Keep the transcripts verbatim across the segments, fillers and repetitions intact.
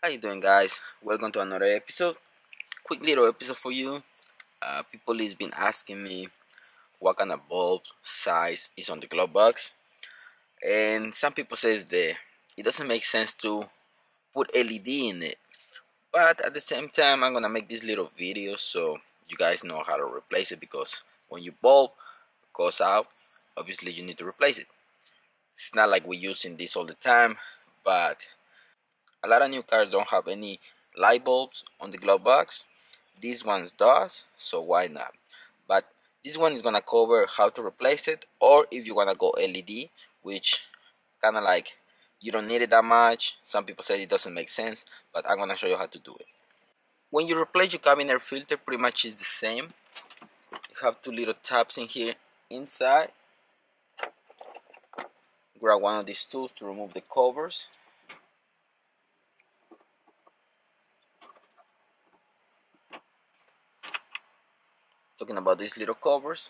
How you doing, guys? Welcome to another episode. Quick little episode for you. Uh, people has been asking me what kind of bulb size is on the glove box, and some people says that it doesn't make sense to put L E D in it. But at the same time, I'm gonna make this little video so you guys know how to replace it, because when your bulb goes out, obviously you need to replace it. It's not like we're using this all the time, but a lot of new cars don't have any light bulbs on the glove box. These ones does, so why not? But this one is gonna cover how to replace it, or if you wanna go L E D, which kinda like you don't need it that much. Some people say it doesn't make sense, but I'm gonna show you how to do it. When you replace your cabin air filter, pretty much is the same. You have two little tabs in here inside. Grab one of these tools to remove the covers. Talking about these little covers,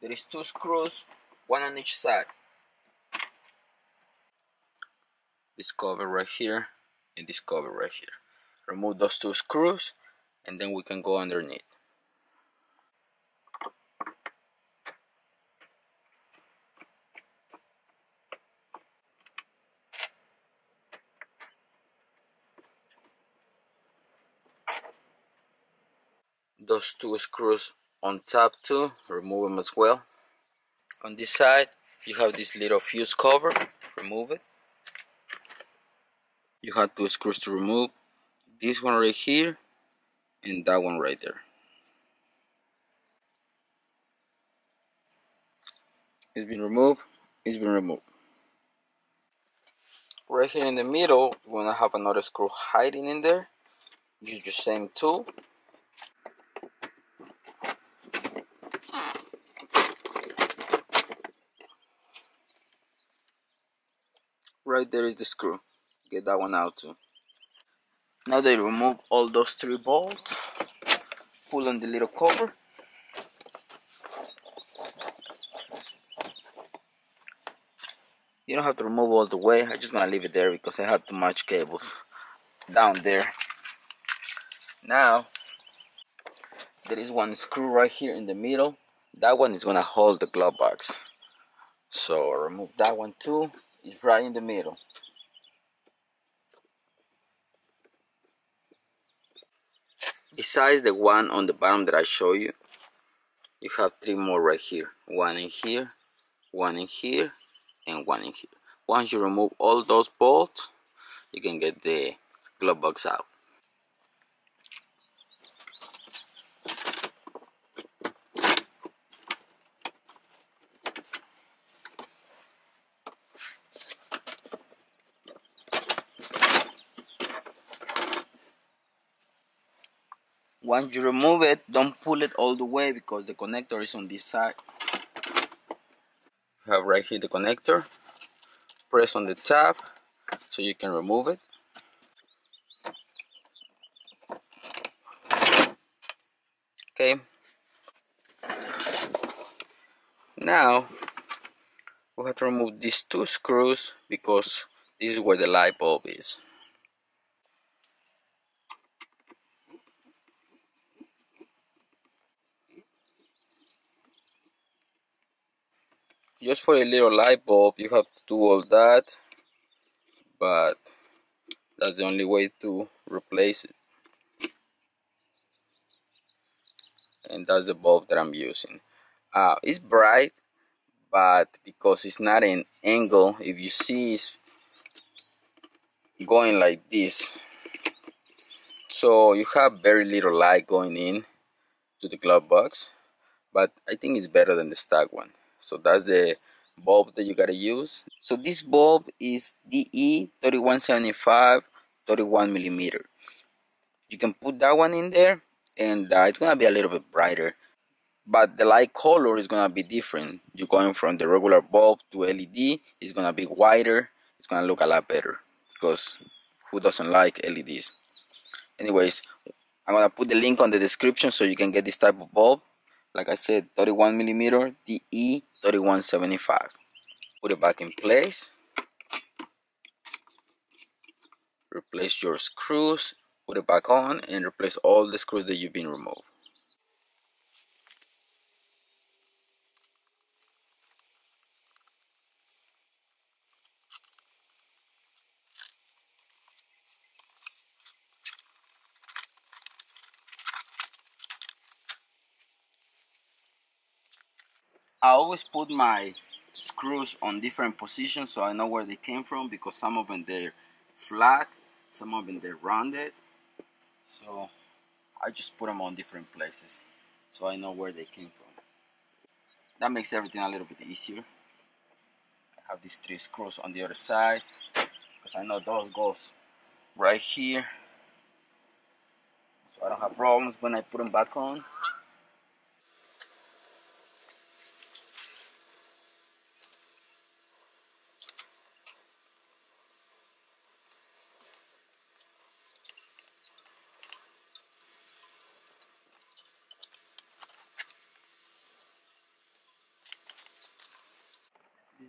there is two screws, one on each side. This cover right here and this cover right here. Remove those two screws and then we can go underneath. Those two screws on top too, remove them as well. On this side you have this little fuse cover, remove it. You have two screws to remove, this one right here and that one right there. It's been removed, it's been removed. Right here in the middle you want to have another screw hiding in there. Use your same tool. Right there is the screw. Get that one out too. Now they remove all those three bolts. Pull on the little cover. You don't have to remove all the way. I'm just gonna leave it there because I have too much cables down there. Now there is one screw right here in the middle. That one is gonna hold the glove box. So remove that one too. It's right in the middle. Besides the one on the bottom that I show you, you have three more right here. One in here, one in here, and one in here. Once you remove all those bolts, you can get the glove box out. Once you remove it, don't pull it all the way because the connector is on this side. You have right here the connector. Press on the tab so you can remove it. Okay. Now we have to remove these two screws because this is where the light bulb is. Just for a little light bulb, you have to do all that, but that's the only way to replace it. And that's the bulb that I'm using. Uh, it's bright, but because it's not an angle, if you see it's going like this. So you have very little light going in to the glove box, but I think it's better than the stock one. So that's the bulb that you gotta use. So this bulb is D E three one seven five thirty-one millimeter. You can put that one in there and uh, it's gonna be a little bit brighter. But the light color is gonna be different. You're going from the regular bulb to L E D. It's gonna be wider. It's gonna look a lot better because who doesn't like L E Ds? Anyways, I'm gonna put the link on the description so you can get this type of bulb. Like I said, thirty-one millimeter D E thirty-one seventy-five. Put it back in place. replace your screws, put it back on, and replace all the screws that you've been removed. I always put my screws on different positions so I know where they came from, because some of them they're flat, some of them they're rounded, so I just put them on different places so I know where they came from. That makes everything a little bit easier. I have these three screws on the other side because I know those goes right here, so I don't have problems when I put them back on.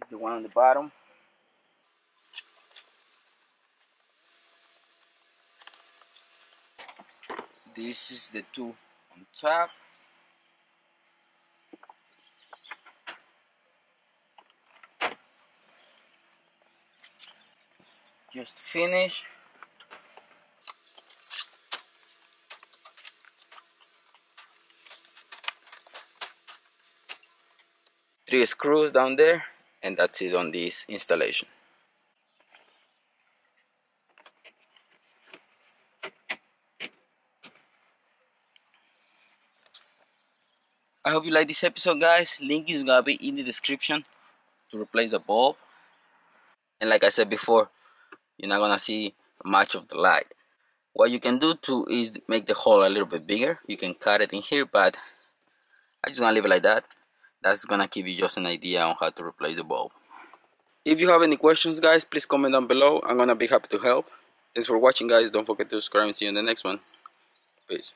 The one on the bottom. This is the two on top. Just finish. Three screws down there. And that's it on this installation. I hope you like this episode, guys. Link is gonna be in the description to replace the bulb. And like I said before, you're not gonna see much of the light. What you can do too is make the hole a little bit bigger. You can cut it in here, but I'm just gonna leave it like that. That's gonna give you just an idea on how to replace the bulb. If you have any questions, guys, please comment down below. I'm gonna be happy to help. Thanks for watching, guys. Don't forget to subscribe and see you in the next one. Peace.